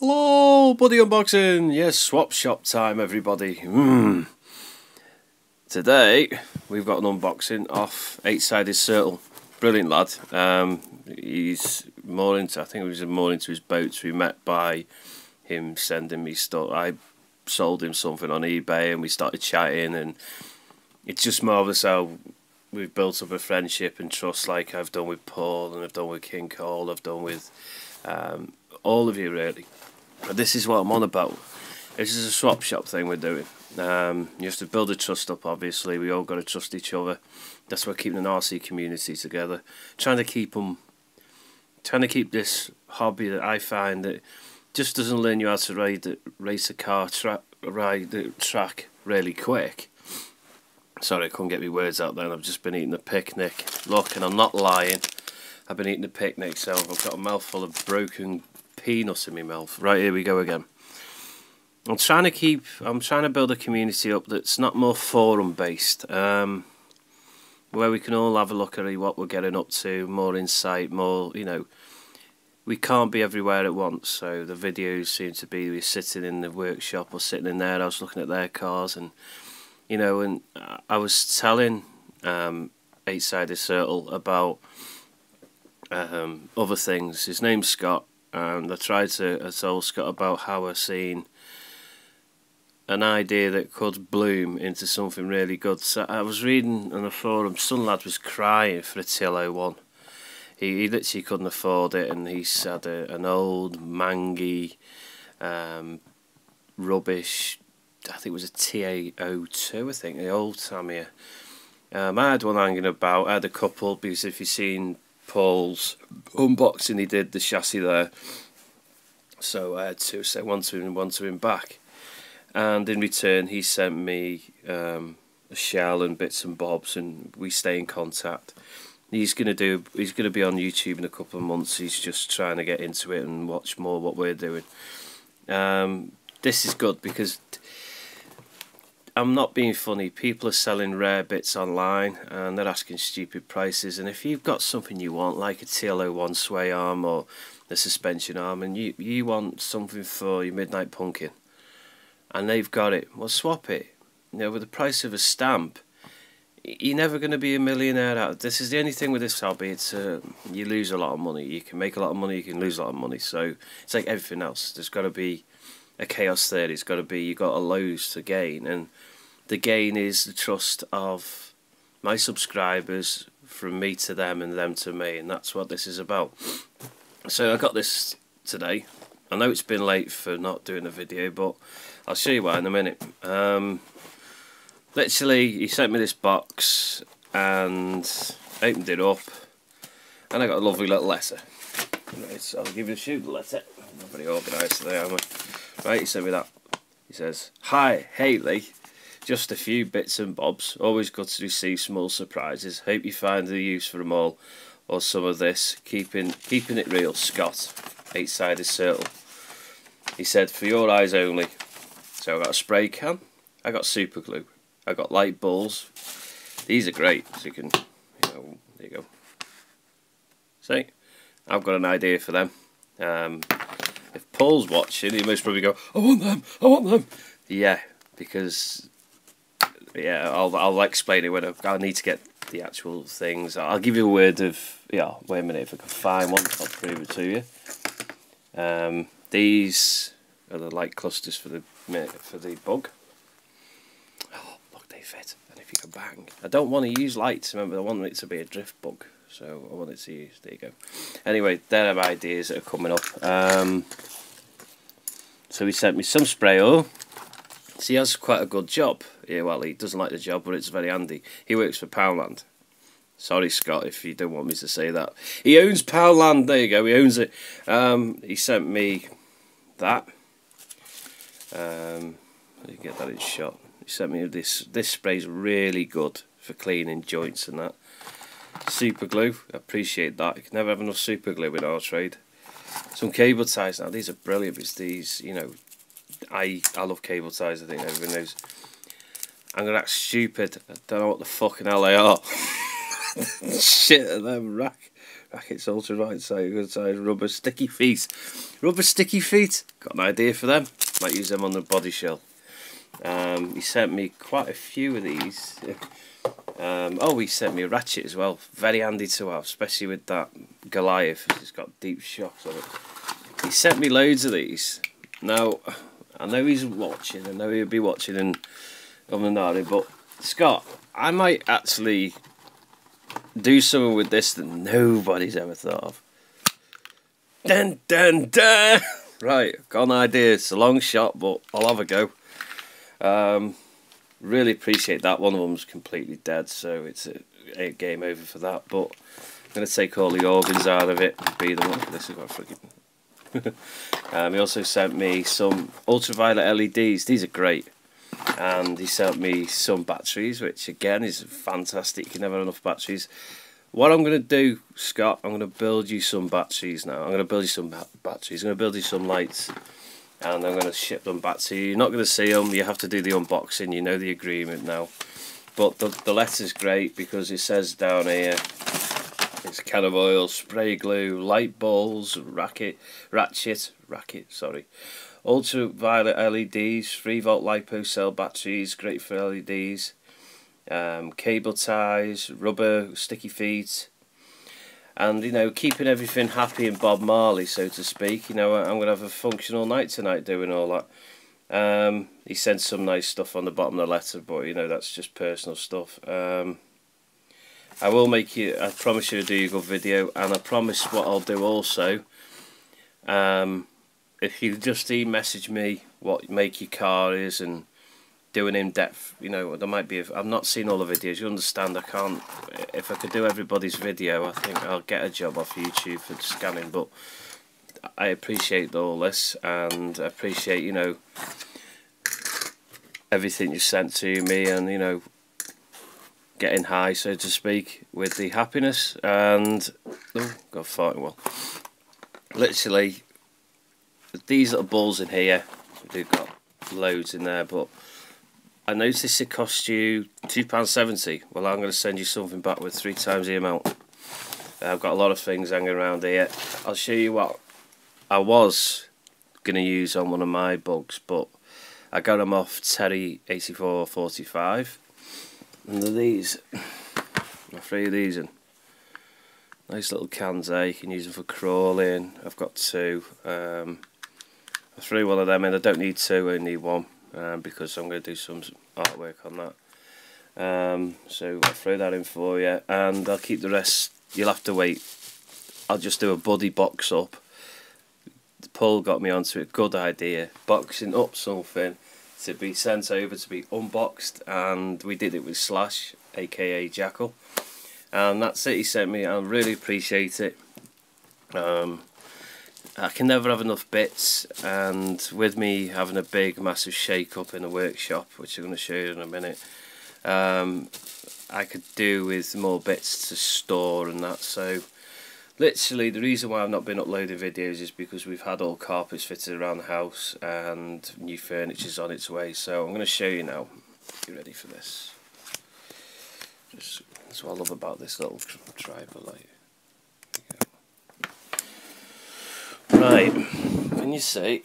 Hello, buddy unboxing! Yes, swap shop time, everybody. Today we've got an unboxing off 8SidedCircle. Brilliant lad. He's more into, I think it was more into his boats. We met by him sending me stuff. I sold him something on eBay, and we started chatting. And it's just marvellous how we've built up a friendship and trust, like I've done with Paul, and I've done with King Cole, I've done with all of you really. But this is what I'm on about. This is a swap shop thing we're doing. You have to build a trust up, obviously. We all got to trust each other. That's why keeping an RC community together. Trying to keep this hobby that I find that just doesn't learn you how to ride the track really quick. Sorry, I couldn't get my words out then. I've just been eating a picnic. Look, and I'm not lying. I've been eating a picnic, so I've got a mouthful of broken peanuts in my mouth. Right, here we go again. I'm trying to build a community up that's not more forum based, where we can all have a look at what we're getting up to, more insight, more, you know, we can't be everywhere at once. So the videos seem to be we're sitting in the workshop or sitting in there, I was looking at their cars, and you know, and I was telling 8SidedCircle about other things. His name's Scott. And I told Scott about how I've seen an idea that could bloom into something really good. So I was reading on a forum, some lad was crying for a TL-01. He literally couldn't afford it, and he had an old, mangy, rubbish, I think it was a TA02, I think, the old Tamiya. I had one hanging about, I had a couple, because if you've seen Paul's unboxing, he did the chassis there, so I had two, sent one to him and one to him back, and in return he sent me a shell and bits and bobs, and we stay in contact. He's gonna be on YouTube in a couple of months. He's just trying to get into it and watch more what we're doing. This is good because I'm not being funny. People are selling rare bits online and they're asking stupid prices, and if you've got something you want, like a TL01 sway arm or the suspension arm, and you want something for your midnight pumpkin and they've got it, well, swap it. You know, with the price of a stamp, you're never going to be a millionaire out of this. Is the only thing with this hobby, it's you lose a lot of money. You can make a lot of money, you can lose a lot of money. So it's like everything else, there's got to be a chaos there. It's got to be, you've got a lose to gain, and the gain is the trust of my subscribers, from me to them and them to me, and that's what this is about. So I got this today. I know it's been late for not doing a video, but I'll show you why in a minute. Literally, he sent me this box and opened it up, and I got a lovely little letter. Right, so I'll give you a shoot the letter. I'm not very organised today, am I? Right, he sent me that. He says, "Hi, Hayley. Just a few bits and bobs. Always good to receive small surprises. Hope you find the use for them all, or some of this. Keeping it real, Scott, 8SidedCircle." He said, "For your eyes only." So I got a spray can. I got super glue. I got light balls. These are great. So you can, you know, there you go. See, I've got an idea for them. If Paul's watching, he must probably go, "I want them. I want them." Yeah, because. Yeah, I'll explain it when I need to get the actual things. I'll give you a word of, yeah, wait a minute, if I can find one, I'll prove it to you. These are the light clusters for the bug. Oh, look, they fit, and if you can bang. I don't want to use lights, remember, I want it to be a drift bug, so I want it to use, there you go. Anyway, there are ideas that are coming up. So he sent me some spray oil. So he has quite a good job. Yeah, well, he doesn't like the job, but it's very handy. He works for Poundland. Sorry, Scott, if you don't want me to say that. He owns Poundland. There you go. He owns it. He sent me that. You can get that in shot. He sent me this. This spray's really good for cleaning joints and that. Super glue. I appreciate that. You can never have enough super glue in our trade. Some cable ties now. These are brilliant. It's these, you know. I love cable ties, I think everyone knows. I'm going to act stupid, I don't know what the fucking hell they are. Shit, them rack it's ultraviolet, side rubber sticky feet. Rubber sticky feet. Got an idea for them. Might use them on the body shell. He sent me quite a few of these. Oh, he sent me a ratchet as well. Very handy to have, especially with that Goliath. It's got deep shocks on it. He sent me loads of these. Now, I know he's watching. I know he'll be watching and but Scott, I might actually do something with this that nobody's ever thought of. Dun dun dun! Right, got an idea. It's a long shot, but I'll have a go. Really appreciate that. One of them's completely dead, so it's a game over for that. But I'm going to take all the organs out of it and be the one for this. I've got freaking. He also sent me some ultraviolet LEDs. These are great. And he sent me some batteries, which again is fantastic. You can never have enough batteries. What I'm going to do, Scott, I'm going to build you some batteries now. I'm going to build you some batteries. I'm going to build you some lights. And I'm going to ship them back to you. You're not going to see them. You have to do the unboxing. You know the agreement now. But the letter's great because it says down here, it's can of oil, spray glue, light balls, ratchet, ultraviolet LEDs, 3-volt lipo-cell batteries, great for LEDs, cable ties, rubber, sticky feet, and you know, keeping everything happy in Bob Marley, so to speak. You know, I'm going to have a functional night tonight doing all that. He sent some nice stuff on the bottom of the letter, but you know, that's just personal stuff. I will make you, I promise you I'll do you a good video, and I promise what I'll do also. If you just e-message me what make your car is and do an in-depth, you know, there might be, I've not seen all the videos, you understand, I can't, if I could do everybody's video, I think I'll get a job off YouTube for scanning, but I appreciate all this, and I appreciate, you know, everything you sent to me, and, you know, getting high, so to speak, with the happiness, and, oh, God, farting well, literally, these little balls in here, they've got loads in there, but I noticed it cost you £2.70. Well, I'm going to send you something back with 3 times the amount. I've got a lot of things hanging around here. I'll show you what I was going to use on one of my bugs, but I got them off Terry 8445. And these, I'll throw these in. Nice little cans there, you can use them for crawling. I've got 2. I threw one of them in. I don't need 2, I need 1. Because I'm going to do some artwork on that, so I'll throw that in for you, and I'll keep the rest. You'll have to wait. I'll just do a buddy box up. Paul got me onto it. Good idea, boxing up something to be sent over to be unboxed, and we did it with Slash, aka Jackal, and that's it. He sent me. I really appreciate it. I can never have enough bits, and with me having a big massive shake up in a workshop, which I'm going to show you in a minute, I could do with more bits to store and that. So literally the reason why I've not been uploading videos is because we've had all carpets fitted around the house and new furniture's on its way, so I'm going to show you now. You ready for this? Just, that's what I love about this little driver light. Right, can you see?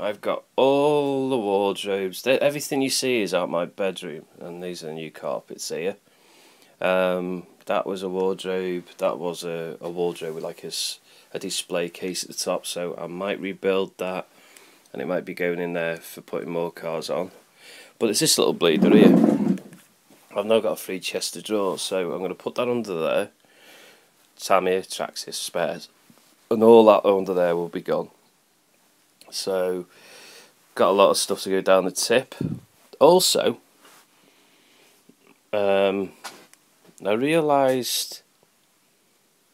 I've got all the wardrobes. Everything you see is out my bedroom, and these are the new carpets here. That was a wardrobe. That was a wardrobe with like a display case at the top. So I might rebuild that, and it might be going in there for putting more cars on. But it's this little bleeder here. I've now got a free chest of drawers, so I'm going to put that under there. Tamiya, Traxxas, spares. And all that under there will be gone. So, got a lot of stuff to go down the tip. Also, I realised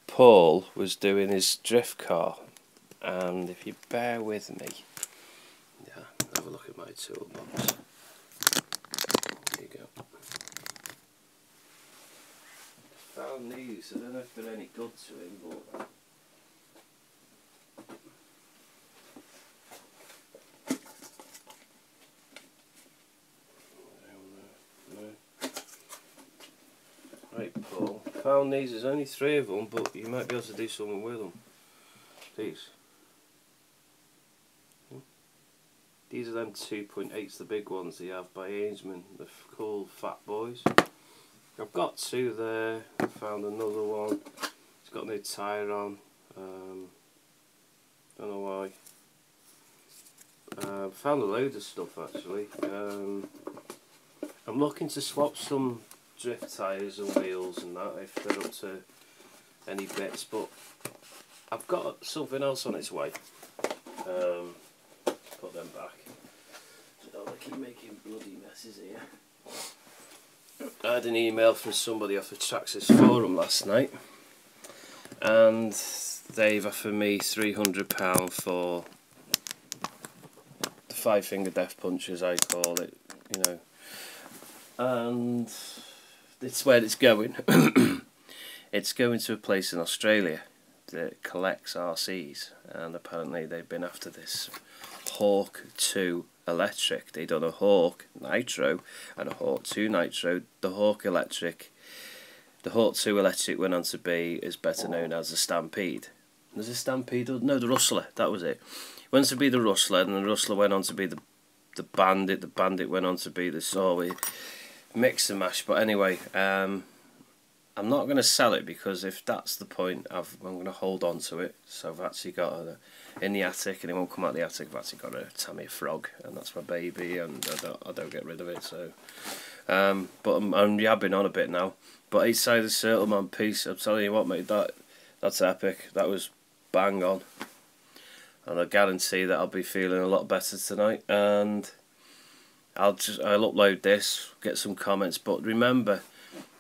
Paul was doing his drift car. And if you bear with me, yeah, have a look at my toolbox. There you go. I found these. I don't know if they're any good to him, but. found these. There's only three of them, but you might be able to do something with them. These. These are them 2.8s, the big ones they have by Ainsman. They're called Fat Boys. I've got two there. I found another one. It's got no tyre on. Don't know why. Found a load of stuff actually. I'm looking to swap some drift tyres and wheels and that if they're up to any bits, but I've got something else on its way. Put them back. So they keep making bloody messes here. I had an email from somebody off the Traxxas forum last night, and they've offered me £300 for the 5-finger death punch, as I call it, you know. And it's where it's going. It's going to a place in Australia that collects RCs, and apparently they've been after this Hawk 2 Electric. They done a Hawk Nitro and a Hawk 2 Nitro. The Hawk Electric, the Hawk 2 Electric went on to be, is better known as the Stampede. There's a Stampede, no, the Rustler, that was it. Went to be the Rustler, and the Rustler went on to be the Bandit. The Bandit went on to be the Sawyer. Mix and mash. But anyway, I'm not going to sell it, because if that's the point, I'm going to hold on to it. So I've actually got a, in the attic, and it won't come out of the attic, I've actually got a Tamiya frog, and that's my baby, and I don't get rid of it. So, but I'm yabbing on a bit now. But 8SidedCircle, man, peace. I'm telling you what, mate, that's epic. That was bang on. And I guarantee that I'll be feeling a lot better tonight. And I'll upload this, get some comments. But remember,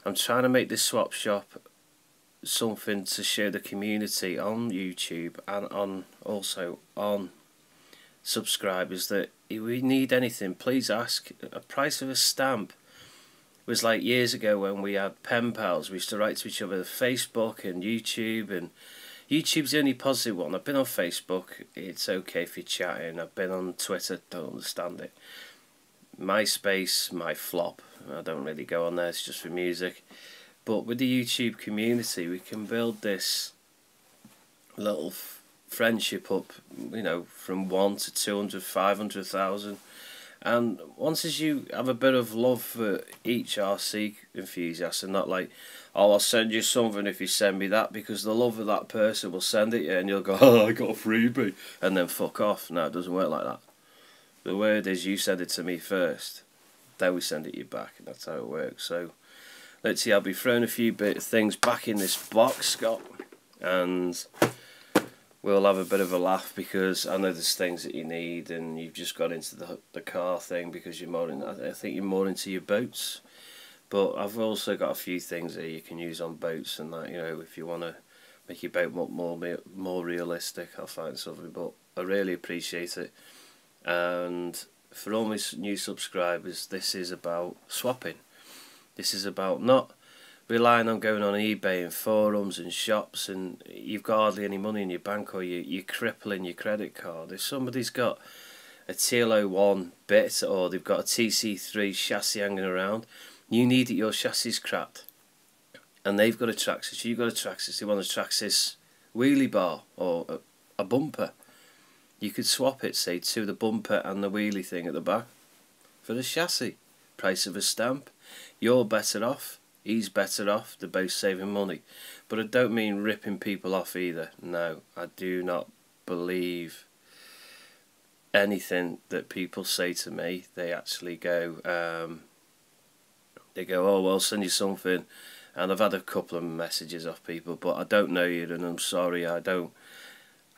I'm trying to make this swap shop something to share the community on YouTube, and on also on subscribers, that if we need anything, please ask. A price of a stamp was like years ago when we had pen pals. We used to write to each other on Facebook and YouTube, and YouTube's the only positive one. I've been on Facebook, it's okay if you're chatting. I've been on Twitter, don't understand it. MySpace, my flop. I don't really go on there, it's just for music. But with the YouTube community, we can build this little friendship up, you know, from 1 to 200, 500,000. And once as you have a bit of love for each RC enthusiast, and not like, oh, I'll send you something if you send me that, because the love of that person will send it you, and you'll go, oh, I got a freebie, and then fuck off. No, it doesn't work like that. The word is, you send it to me first, then we send it you back, and that's how it works. So let's see, I'll be throwing a few bit of things back in this box, Scott, and we'll have a bit of a laugh, because I know there's things that you need, and you've just got into the car thing because you're more in, I think you're more into your boats. But I've also got a few things that you can use on boats and that, you know, if you want to make your boat look more realistic. I'll find something, but I really appreciate it. And for all my new subscribers, this is about swapping. This is about not relying on going on eBay and forums and shops, and you've got hardly any money in your bank, or you're crippling your credit card. If somebody's got a TL-01 bit, or they've got a TC3 chassis hanging around, you need it, your chassis is cracked, and they've got a Traxxas, you've got a Traxxas, they want a Traxxas wheelie bar or a bumper. You could swap it, say, to the bumper and the wheelie thing at the back for the chassis. Price of a stamp. You're better off, he's better off, they're both saving money. But I don't mean ripping people off either. No, I do not believe anything that people say to me. They actually go, oh, well, I'll send you something. And I've had a couple of messages off people, but I don't know you, and I'm sorry, I don't.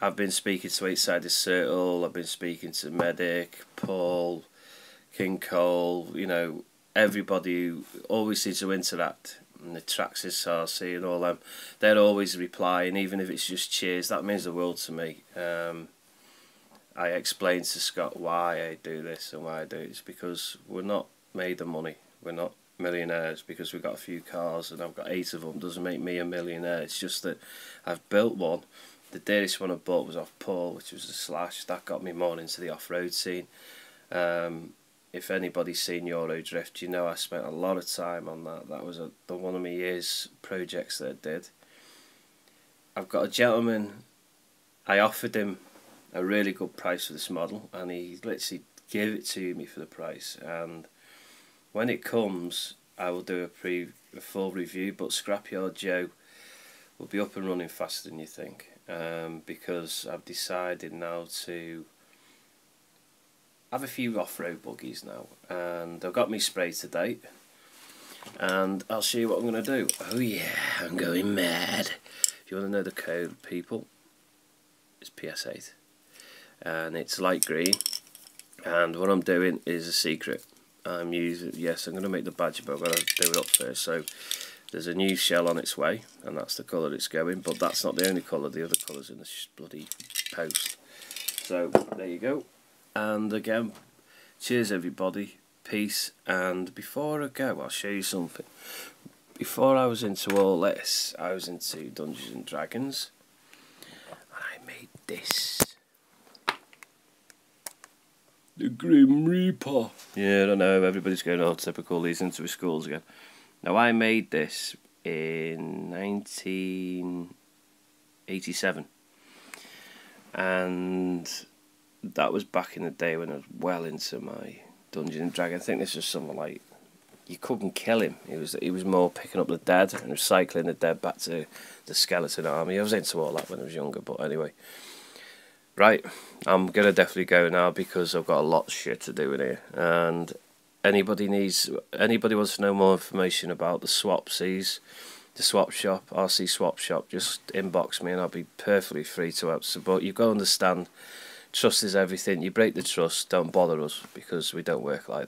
I've been speaking to 8SidedCircle, I've been speaking to Medic, Paul, King Cole, you know, everybody who always seems to interact, and the Traxxas RC and all them, they're always replying, even if it's just cheers. That means the world to me. I explained to Scott why I do this and why I do it. It's because we're not made of money, we're not millionaires, because we've got a few cars and I've got 8 of them. Doesn't make me a millionaire, it's just that I've built one. The dearest one I bought was off Paul, which was a Slash. That got me more into the off-road scene. if anybody's seen Eurodrift, you know I spent a lot of time on that. That was the one of my year's projects that I did. I've got a gentleman, I offered him a really good price for this model, and he literally gave it to me for the price. And when it comes, I will do a full review, but Scrapyard Joe will be up and running faster than you think, because I've decided now to have a few off-road buggies now, and I've got my spray to date, and I'll show you what I'm going to do. Oh yeah, I'm going mad. If you want to know the code, people, it's PS8, and it's light green, and what I'm doing is a secret. I'm using, yes, I'm going to make the Badger, but I'm going to do it up first. So there's a new shell on its way, and that's the colour it's going, but that's not the only colour, the other colour's in this bloody post. So there you go, and again, cheers everybody, peace. And before I go, I'll show you something. Before I was into all this, I was into Dungeons and Dragons, and I made this. The Grim Reaper. Yeah, I don't know, everybody's going all typical, these into his schools again. Now, I made this in 1987, and that was back in the day when I was well into my Dungeons and Dragons. I think this was something like, you couldn't kill him. He was more picking up the dead and recycling the dead back to the skeleton army. I was into all that when I was younger, but anyway. Right, I'm going to definitely go now because I've got a lot of shit to do in here. And anybody wants to know more information about the swapsies, the swap shop, RC Swap Shop, just inbox me and I'll be perfectly free to answer. But you've got to understand, trust is everything. You break the trust, don't bother us, because we don't work like that.